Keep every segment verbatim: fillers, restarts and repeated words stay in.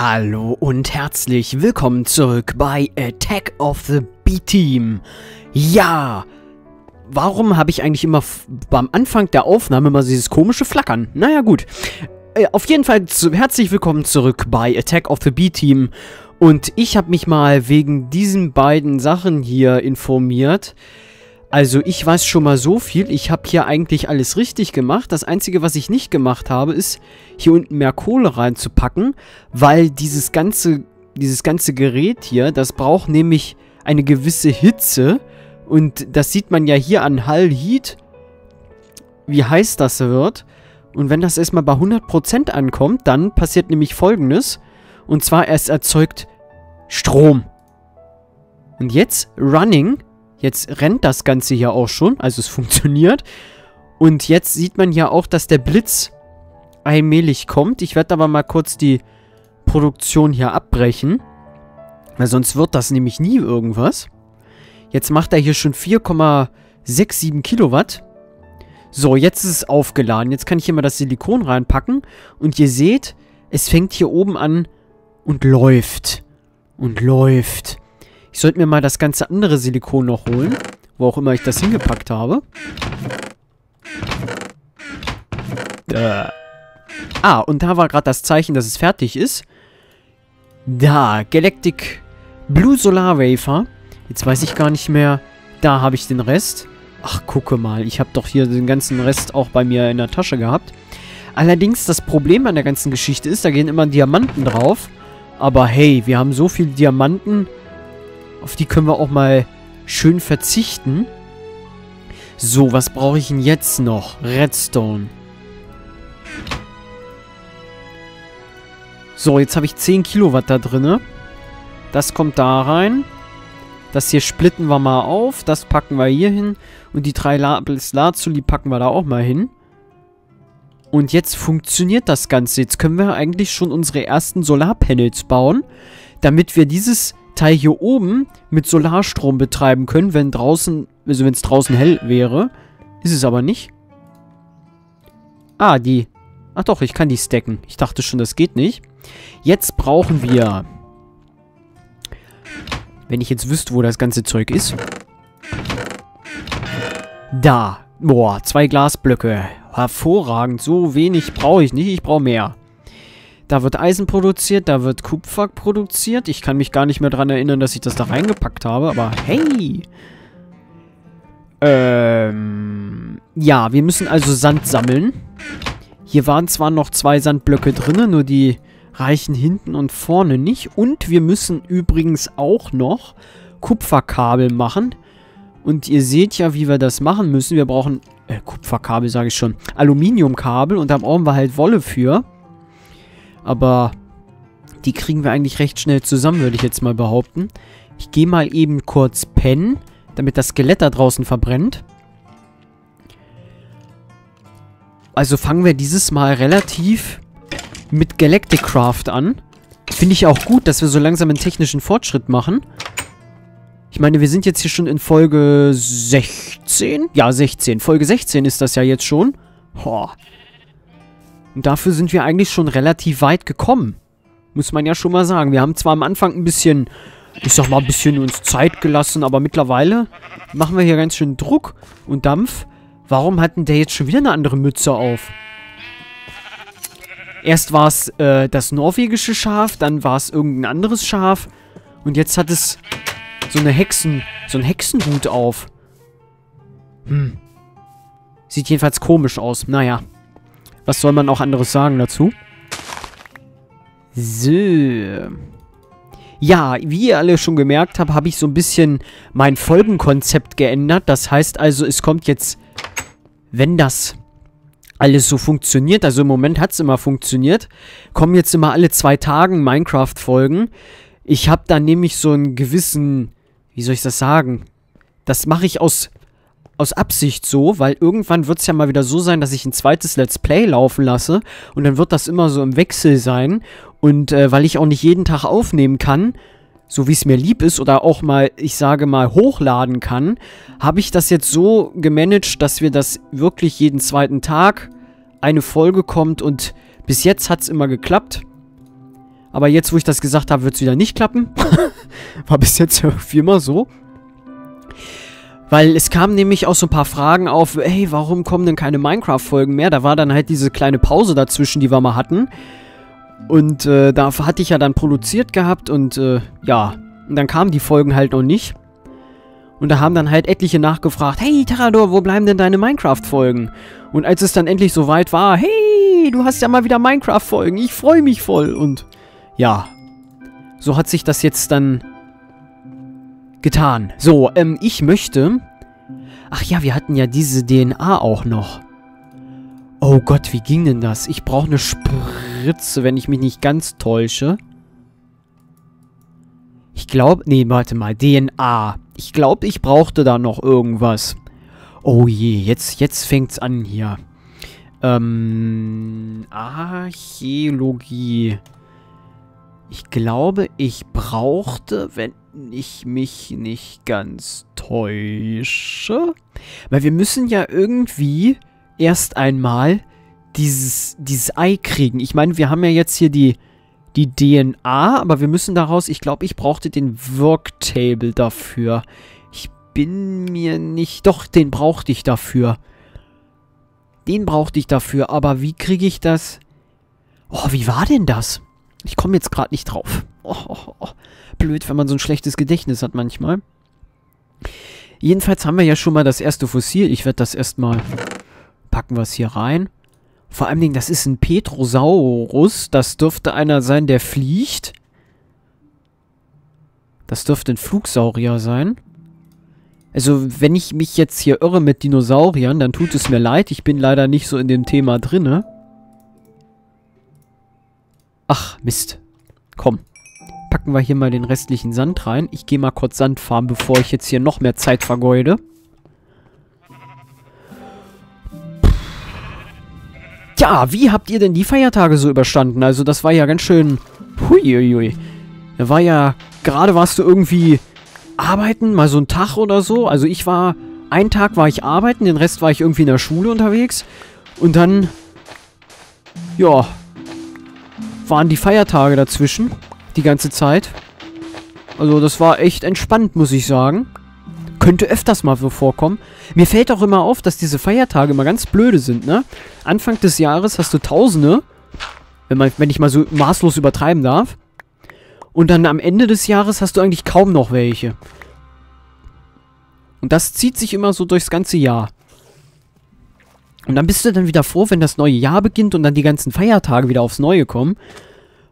Hallo und herzlich willkommen zurück bei Attack of the B-Team. Ja, warum habe ich eigentlich immer beim Anfang der Aufnahme immer dieses komische Flackern? Naja gut, äh, auf jeden Fall herzlich willkommen zurück bei Attack of the B-Team. Und ich habe mich mal wegen diesen beiden Sachen hier informiert. Also ich weiß schon mal so viel, ich habe hier eigentlich alles richtig gemacht. Das Einzige, was ich nicht gemacht habe, ist, hier unten mehr Kohle reinzupacken, weil dieses ganze, dieses ganze Gerät hier, das braucht nämlich eine gewisse Hitze. Und das sieht man ja hier an Hall Heat, wie heiß das wird. Und wenn das erstmal bei hundert Prozent ankommt, dann passiert nämlich Folgendes. Und zwar, es erzeugt Strom. Und jetzt running... Jetzt rennt das Ganze hier auch schon, also es funktioniert. Und jetzt sieht man ja auch, dass der Blitz allmählich kommt. Ich werde aber mal kurz die Produktion hier abbrechen, weil sonst wird das nämlich nie irgendwas. Jetzt macht er hier schon vier Komma siebenundsechzig Kilowatt. So, jetzt ist es aufgeladen. Jetzt kann ich hier mal das Silikon reinpacken. Und ihr seht, es fängt hier oben an und läuft. Und läuft. Ich sollte mir mal das ganze andere Silikon noch holen. Wo auch immer ich das hingepackt habe. Da. Ah, und da war gerade das Zeichen, dass es fertig ist. Da, Galactic Blue Solar Wafer. Jetzt weiß ich gar nicht mehr. Da habe ich den Rest. Ach, gucke mal. Ich habe doch hier den ganzen Rest auch bei mir in der Tasche gehabt. Allerdings, das Problem an der ganzen Geschichte ist, da gehen immer Diamanten drauf. Aber hey, wir haben so viele Diamanten... Auf die können wir auch mal schön verzichten. So, was brauche ich denn jetzt noch? Redstone. So, jetzt habe ich zehn Kilowatt da drin. Das kommt da rein. Das hier splitten wir mal auf. Das packen wir hier hin. Und die drei Labels Lazuli packen wir da auch mal hin. Und jetzt funktioniert das Ganze. Jetzt können wir eigentlich schon unsere ersten Solarpanels bauen, damit wir dieses... Teil hier oben mit Solarstrom betreiben können, wenn draußen, also wenn es draußen hell wäre. Ist es aber nicht. Ah, die. Ach doch, ich kann die stacken. Ich dachte schon, das geht nicht. Jetzt brauchen wir. Wenn ich jetzt wüsste, wo das ganze Zeug ist. Da. Boah, zwei Glasblöcke. Hervorragend. So wenig brauche ich nicht. Ich brauche mehr. Da wird Eisen produziert, da wird Kupfer produziert. Ich kann mich gar nicht mehr daran erinnern, dass ich das da reingepackt habe, aber hey! Ähm... Ja, wir müssen also Sand sammeln. Hier waren zwar noch zwei Sandblöcke drin, nur die reichen hinten und vorne nicht. Und wir müssen übrigens auch noch Kupferkabel machen. Und ihr seht ja, wie wir das machen müssen. Wir brauchen... Äh, Kupferkabel sage ich schon. Aluminiumkabel und da brauchen wir halt Wolle für. Aber die kriegen wir eigentlich recht schnell zusammen, würde ich jetzt mal behaupten. Ich gehe mal eben kurz pennen, damit das Skelett da draußen verbrennt. Also fangen wir dieses Mal relativ mit Galactic Craft an. Finde ich auch gut, dass wir so langsam einen technischen Fortschritt machen. Ich meine, wir sind jetzt hier schon in Folge sechzehn. Ja, sechzehn. Folge sechzehn ist das ja jetzt schon. Boah. Und dafür sind wir eigentlich schon relativ weit gekommen. Muss man ja schon mal sagen. Wir haben zwar am Anfang ein bisschen, ich sag mal, ein bisschen uns Zeit gelassen, aber mittlerweile machen wir hier ganz schön Druck und Dampf. Warum hat denn der jetzt schon wieder eine andere Mütze auf? Erst war es äh, das norwegische Schaf, dann war es irgendein anderes Schaf. Und jetzt hat es so eine Hexen, so einen Hexenhut auf. Hm. Sieht jedenfalls komisch aus. Naja. Was soll man auch anderes sagen dazu? So. Ja, wie ihr alle schon gemerkt habt, habe ich so ein bisschen mein Folgenkonzept geändert. Das heißt also, es kommt jetzt, wenn das alles so funktioniert, also im Moment hat es immer funktioniert, kommen jetzt immer alle zwei Tagen Minecraft-Folgen. Ich habe da nämlich so einen gewissen, wie soll ich das sagen? Das mache ich aus... Aus Absicht so, weil irgendwann wird es ja mal wieder so sein, dass ich ein zweites Let's Play laufen lasse und dann wird das immer so im Wechsel sein und äh, weil ich auch nicht jeden Tag aufnehmen kann, so wie es mir lieb ist oder auch mal, ich sage mal, hochladen kann, habe ich das jetzt so gemanagt, dass wir das wirklich jeden zweiten Tag eine Folge kommt und bis jetzt hat es immer geklappt. Aber jetzt, wo ich das gesagt habe, wird es wieder nicht klappen. War bis jetzt irgendwie immer so. Weil es kamen nämlich auch so ein paar Fragen auf, hey, warum kommen denn keine Minecraft-Folgen mehr? Da war dann halt diese kleine Pause dazwischen, die wir mal hatten. Und äh, da hatte ich ja dann produziert gehabt und äh, ja, und dann kamen die Folgen halt noch nicht. Und da haben dann halt etliche nachgefragt, hey Terrador, wo bleiben denn deine Minecraft-Folgen? Und als es dann endlich soweit war, hey, du hast ja mal wieder Minecraft-Folgen, ich freue mich voll. Und ja, so hat sich das jetzt dann getan. So, ähm, ich möchte... Ach ja, wir hatten ja diese D N A auch noch. Oh Gott, wie ging denn das? Ich brauche eine Spritze, wenn ich mich nicht ganz täusche. Ich glaube... Nee, warte mal. D N A. Ich glaube, ich brauchte da noch irgendwas. Oh je, jetzt, jetzt fängt's an hier. Ähm... Archäologie... Ich glaube, ich brauchte, wenn ich mich nicht ganz täusche. Weil wir müssen ja irgendwie erst einmal dieses, dieses Ei kriegen. Ich meine, wir haben ja jetzt hier die, die D N A, aber wir müssen daraus... Ich glaube, ich brauchte den Worktable dafür. Ich bin mir nicht... Doch, den brauchte ich dafür. Den brauchte ich dafür, aber wie kriege ich das... Oh, wie war denn das? Ich komme jetzt gerade nicht drauf. Oh, oh, oh. Blöd, wenn man so ein schlechtes Gedächtnis hat manchmal. Jedenfalls haben wir ja schon mal das erste Fossil. Ich werde das erstmal... Packen wir es hier rein. Vor allen Dingen, das ist ein Petrosaurus. Das dürfte einer sein, der fliegt. Das dürfte ein Flugsaurier sein. Also, wenn ich mich jetzt hier irre mit Dinosauriern, dann tut es mir leid. Ich bin leider nicht so in dem Thema drinne. Ach, Mist. Komm. Packen wir hier mal den restlichen Sand rein. Ich gehe mal kurz Sand farmen, bevor ich jetzt hier noch mehr Zeit vergeude. Tja, wie habt ihr denn die Feiertage so überstanden? Also das war ja ganz schön... Huiuiui. Da war ja... Gerade warst du irgendwie arbeiten, mal so einen Tag oder so. Also ich war... Einen Tag war ich arbeiten, den Rest war ich irgendwie in der Schule unterwegs. Und dann... Ja... waren die Feiertage dazwischen, die ganze Zeit. Also das war echt entspannt, muss ich sagen. Könnte öfters mal so vorkommen. Mir fällt auch immer auf, dass diese Feiertage immer ganz blöde sind, ne? Anfang des Jahres hast du Tausende, wenn, man, wenn ich mal so maßlos übertreiben darf. Und dann am Ende des Jahres hast du eigentlich kaum noch welche. Und das zieht sich immer so durchs ganze Jahr. Und dann bist du dann wieder froh, wenn das neue Jahr beginnt und dann die ganzen Feiertage wieder aufs Neue kommen.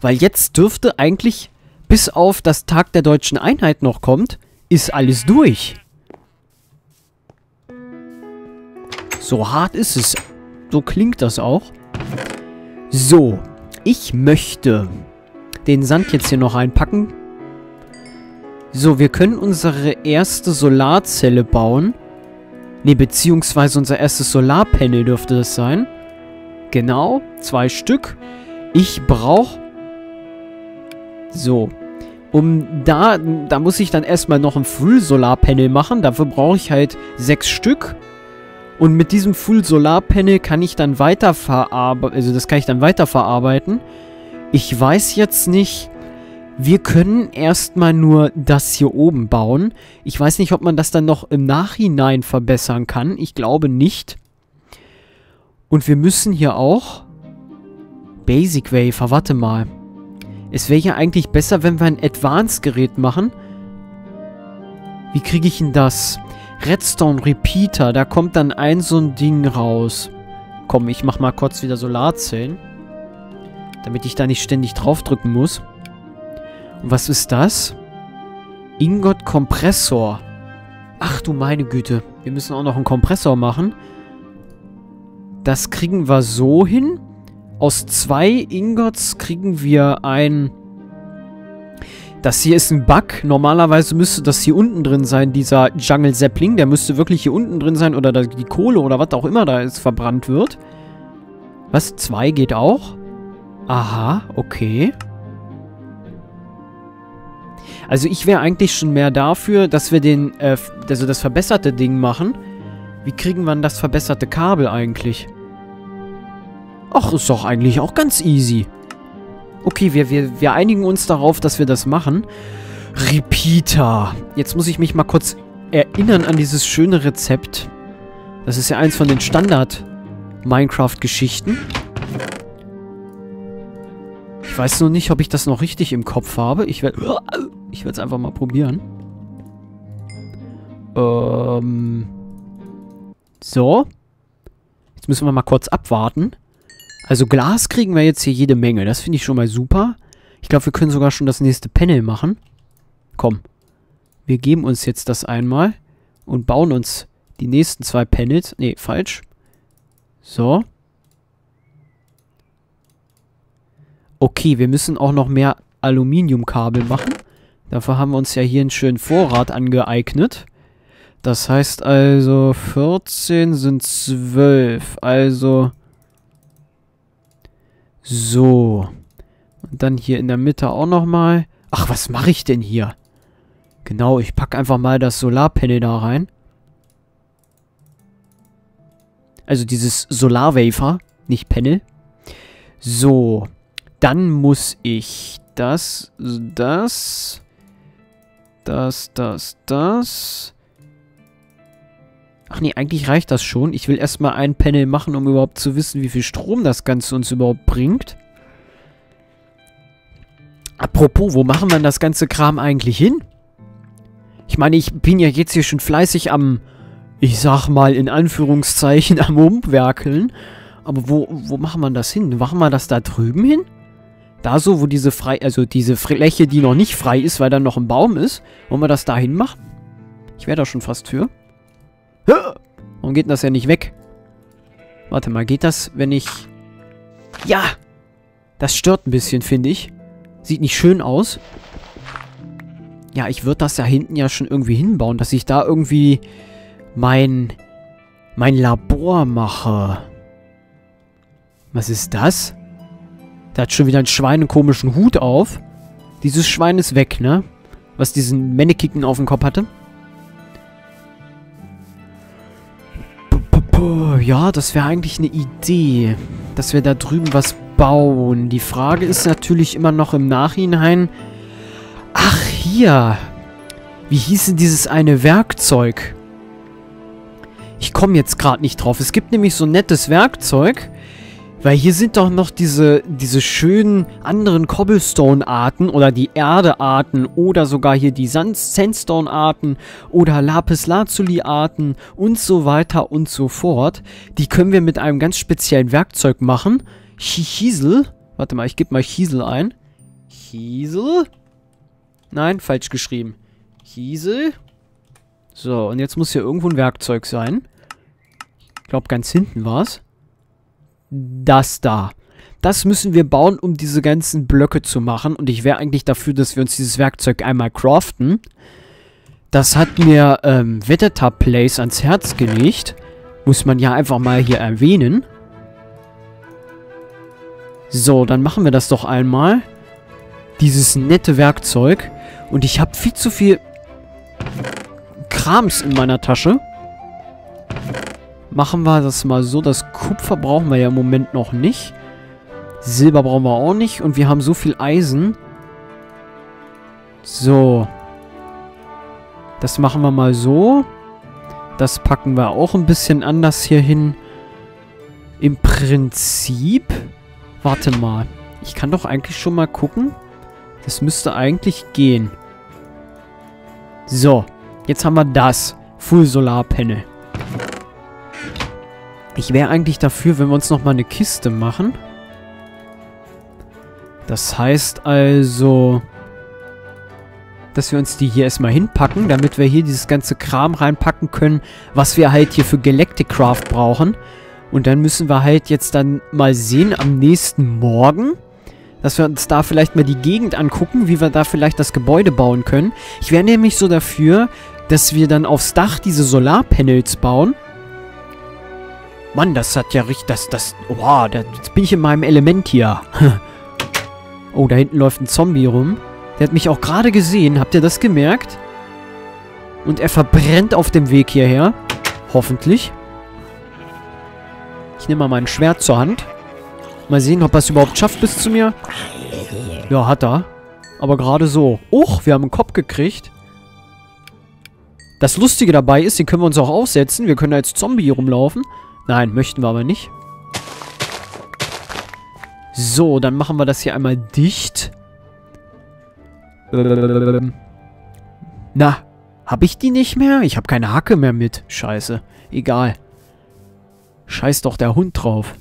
Weil jetzt dürfte eigentlich, bis auf das Tag der Deutschen Einheit noch kommt, ist alles durch. So hart ist es. So klingt das auch. So, ich möchte den Sand jetzt hier noch reinpacken. So, wir können unsere erste Solarzelle bauen. Ne, beziehungsweise unser erstes Solarpanel dürfte das sein. Genau, zwei Stück. Ich brauche... So. Um da... Da muss ich dann erstmal noch ein Full-Solarpanel machen. Dafür brauche ich halt sechs Stück. Und mit diesem Full-Solarpanel kann ich dann weiterverarbeiten. Also das kann ich dann weiterverarbeiten. Ich weiß jetzt nicht... Wir können erstmal nur das hier oben bauen. Ich weiß nicht, ob man das dann noch im Nachhinein verbessern kann. Ich glaube nicht. Und wir müssen hier auch... Basic Wafer, warte mal. Es wäre ja eigentlich besser, wenn wir ein Advanced-Gerät machen. Wie kriege ich denn das? Redstone Repeater, da kommt dann ein so ein Ding raus. Komm, ich mach mal kurz wieder Solarzellen. Damit ich da nicht ständig draufdrücken muss. Was ist das? Ingot-Kompressor. Ach du meine Güte. Wir müssen auch noch einen Kompressor machen. Das kriegen wir so hin. Aus zwei Ingots kriegen wir ein... Das hier ist ein Bug. Normalerweise müsste das hier unten drin sein, dieser Jungle Sapling. Der müsste wirklich hier unten drin sein. Oder die Kohle oder was auch immer da jetzt verbrannt wird. Was? Zwei geht auch? Aha, okay. Also ich wäre eigentlich schon mehr dafür, dass wir den, äh, also das verbesserte Ding machen. Wie kriegen wir denn das verbesserte Kabel eigentlich? Ach, ist doch eigentlich auch ganz easy. Okay, wir, wir, wir einigen uns darauf, dass wir das machen. Repeater. Jetzt muss ich mich mal kurz erinnern an dieses schöne Rezept. Das ist ja eins von den Standard-Minecraft-Geschichten. Ich weiß nur nicht, ob ich das noch richtig im Kopf habe. Ich werde ich werde es einfach mal probieren. Ähm... So. Jetzt müssen wir mal kurz abwarten. Also Glas kriegen wir jetzt hier jede Menge. Das finde ich schon mal super. Ich glaube, wir können sogar schon das nächste Panel machen. Komm. Wir geben uns jetzt das einmal und bauen uns die nächsten zwei Panels. Ne, falsch. So. Okay, wir müssen auch noch mehr Aluminiumkabel machen. Dafür haben wir uns ja hier einen schönen Vorrat angeeignet. Das heißt also, vierzehn sind zwölf. Also... So. Und dann hier in der Mitte auch nochmal. Ach, was mache ich denn hier? Genau, ich packe einfach mal das Solarpanel da rein. Also dieses Solarwafer, nicht Panel. So. Dann muss ich das, das, das, das, das. Ach nee, eigentlich reicht das schon. Ich will erstmal ein Panel machen, um überhaupt zu wissen, wie viel Strom das Ganze uns überhaupt bringt. Apropos, wo machen wir denn das ganze Kram eigentlich hin? Ich meine, ich bin ja jetzt hier schon fleißig am, ich sag mal in Anführungszeichen, am Umwerkeln. Aber wo, wo machen wir das hin? Machen wir das da drüben hin? Da so, wo diese frei, also diese Fläche, die noch nicht frei ist, weil da noch ein Baum ist. Wollen wir das da hin machen? Ich wäre da schon fast für. Warum geht denn das ja nicht weg? Warte mal, geht das, wenn ich... Ja! Das stört ein bisschen, finde ich. Sieht nicht schön aus. Ja, ich würde das da hinten ja schon irgendwie hinbauen, dass ich da irgendwie mein... mein Labor mache. Was ist das? Da hat schon wieder ein Schwein einen komischen Hut auf. Dieses Schwein ist weg, ne? Was diesen Mannequin auf dem Kopf hatte. Ja, das wäre eigentlich eine Idee, dass wir da drüben was bauen. Die Frage ist natürlich immer noch im Nachhinein... Ach, hier! Wie hieß denn dieses eine Werkzeug? Ich komme jetzt gerade nicht drauf. Es gibt nämlich so ein nettes Werkzeug, weil hier sind doch noch diese, diese schönen anderen Cobblestone-Arten oder die Erde-Arten oder sogar hier die Sandstone-Arten oder Lapis-Lazuli-Arten und so weiter und so fort. Die können wir mit einem ganz speziellen Werkzeug machen. Chiesel. Warte mal, ich gebe mal Chiesel ein. Chiesel? Nein, falsch geschrieben. Chiesel. So, und jetzt muss hier irgendwo ein Werkzeug sein. Ich glaube, ganz hinten war's. Das da. Das müssen wir bauen, um diese ganzen Blöcke zu machen. Und ich wäre eigentlich dafür, dass wir uns dieses Werkzeug einmal craften. Das hat mir ähm, Wetter Tap Place ans Herz gelegt. Muss man ja einfach mal hier erwähnen. So, dann machen wir das doch einmal. Dieses nette Werkzeug. Und ich habe viel zu viel Krams in meiner Tasche. Machen wir das mal so. Das Kupfer brauchen wir ja im Moment noch nicht. Silber brauchen wir auch nicht. Und wir haben so viel Eisen. So. Das machen wir mal so. Das packen wir auch ein bisschen anders hier hin. Im Prinzip... Warte mal. Ich kann doch eigentlich schon mal gucken. Das müsste eigentlich gehen. So. Jetzt haben wir das. Full Solar Panel. Ich wäre eigentlich dafür, wenn wir uns nochmal eine Kiste machen. Das heißt also, dass wir uns die hier erstmal hinpacken, damit wir hier dieses ganze Kram reinpacken können, was wir halt hier für Galactic Craft brauchen. Und dann müssen wir halt jetzt dann mal sehen, am nächsten Morgen, dass wir uns da vielleicht mal die Gegend angucken, wie wir da vielleicht das Gebäude bauen können. Ich wäre nämlich so dafür, dass wir dann aufs Dach diese Solarpanels bauen. Mann, das hat ja richtig... Das, das... Wow, das, jetzt bin ich in meinem Element hier. Oh, da hinten läuft ein Zombie rum. Der hat mich auch gerade gesehen. Habt ihr das gemerkt? Und er verbrennt auf dem Weg hierher. Hoffentlich. Ich nehme mal mein Schwert zur Hand. Mal sehen, ob er es überhaupt schafft bis zu mir. Ja, hat er. Aber gerade so. Och, wir haben einen Kopf gekriegt. Das Lustige dabei ist, den können wir uns auch aufsetzen. Wir können als Zombie hier rumlaufen. Nein, möchten wir aber nicht. So, dann machen wir das hier einmal dicht. Na, hab ich die nicht mehr? Ich habe keine Hacke mehr mit. Scheiße. Egal. Scheiß doch der Hund drauf.